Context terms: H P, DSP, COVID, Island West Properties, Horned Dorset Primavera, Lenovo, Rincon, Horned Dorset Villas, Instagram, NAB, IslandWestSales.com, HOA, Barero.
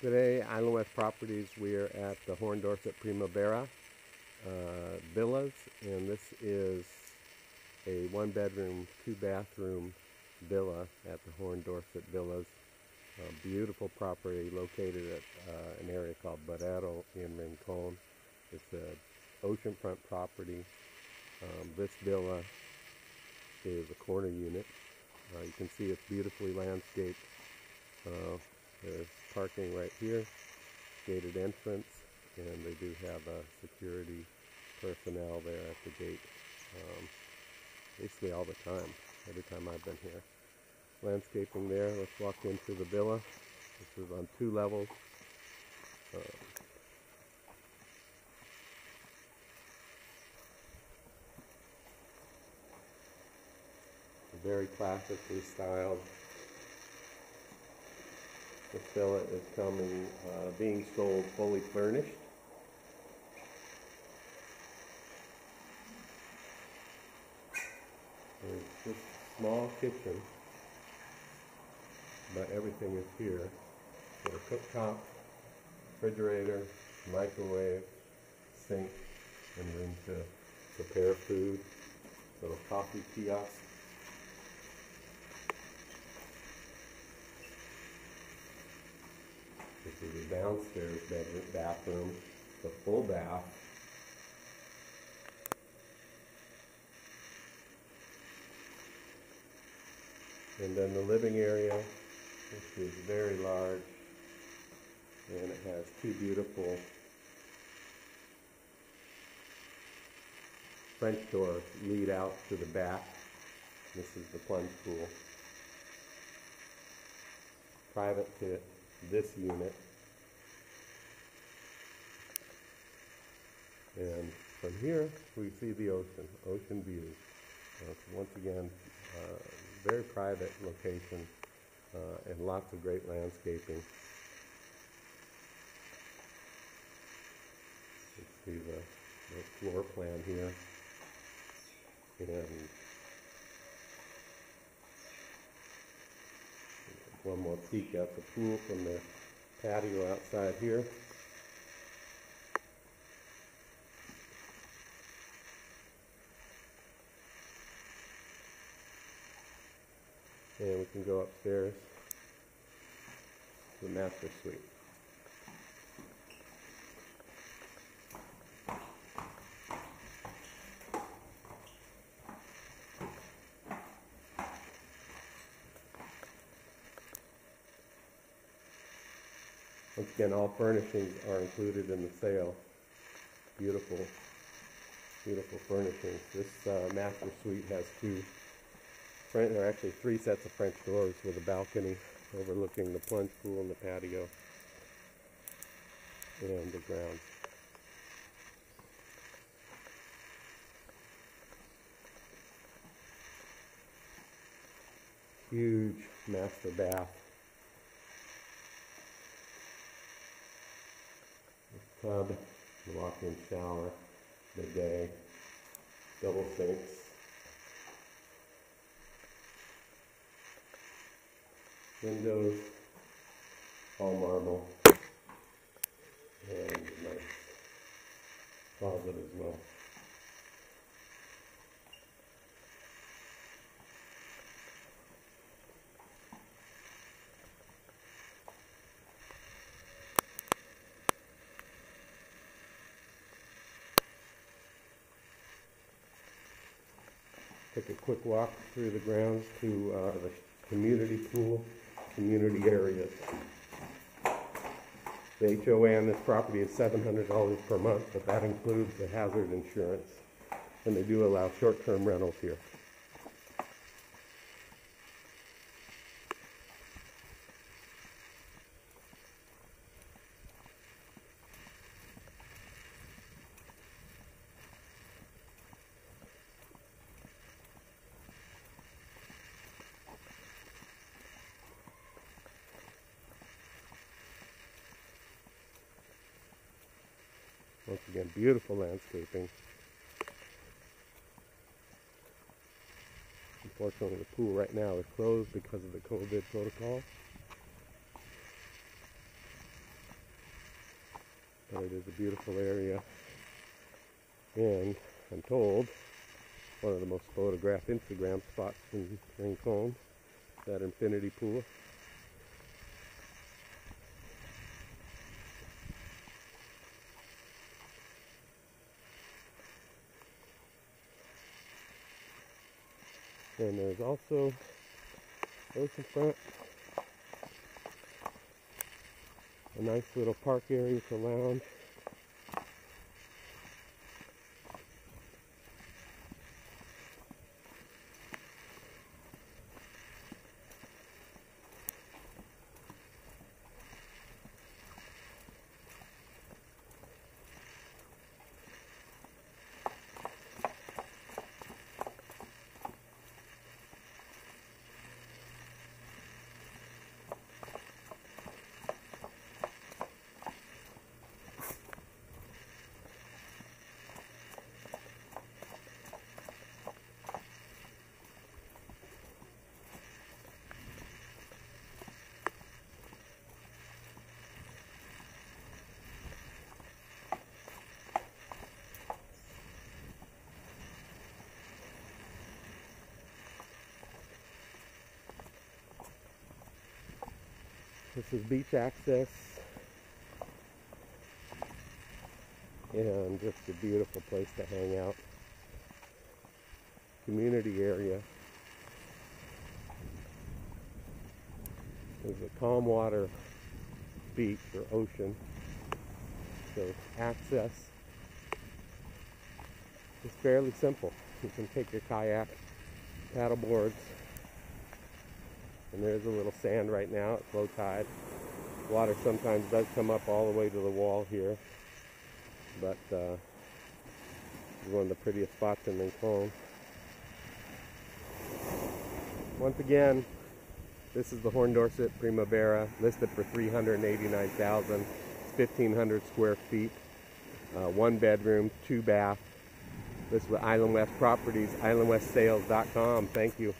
Today, Island West Properties, we are at the Horned Dorset Primavera Villas, and this is a one-bedroom, two-bathroom villa at the Horned Dorset Villas. A beautiful property located at an area called Barero in Rincon. It's an oceanfront property. This villa is a corner unit. You can see it's beautifully landscaped. There's parking right here, gated entrance, and they do have security personnel there at the gate basically all the time, every time I've been here. Landscaping there. Let's walk into the villa. This is on two levels. Very classically styled. This villa is being sold fully furnished. There's this small kitchen, but everything is here. Got a cooktop, refrigerator, microwave, sink, and room to prepare food. Little coffee kiosk. This is the downstairs bedroom, bathroom, the full bath. And then the living area, which is very large, and it has two beautiful French doors lead out to the back. This is the plunge pool. Private to this unit. And from here, we see the ocean, ocean views. Once again, very private location and lots of great landscaping. Let's see the floor plan here. And one more peek at the pool from the patio outside here. And we can go upstairs to the master suite. Once again, all furnishings are included in the sale. Beautiful, beautiful furnishings. This master suite has three sets of French doors with a balcony overlooking the plunge pool and the patio and the ground. Huge master bath. The tub, the walk-in shower, bidet, double sinks. Windows, all marble, and a nice closet as well. Take a quick walk through the grounds to the community pool. Community areas. The HOA on this property is $700 per month, but that includes the hazard insurance, and they do allow short-term rentals here. Once again, beautiful landscaping. Unfortunately, the pool right now is closed because of the COVID protocol. It is a beautiful area, and I'm told one of the most photographed Instagram spots in Rincon, that infinity pool. And there's also oceanfront, a nice little park area to lounge. This is beach access, and just a beautiful place to hang out. Community area. There's a calm water beach or ocean, so access is fairly simple. You can take your kayak, paddle boards. And there's a little sand right now at low tide. Water sometimes does come up all the way to the wall here. But it's one of the prettiest spots in Rincon. Once again, this is the Horned Dorset Primavera, listed for $389,000. It's 1,500 square feet, one bedroom, two bath. This is Island West Properties, IslandWestSales.com. Thank you.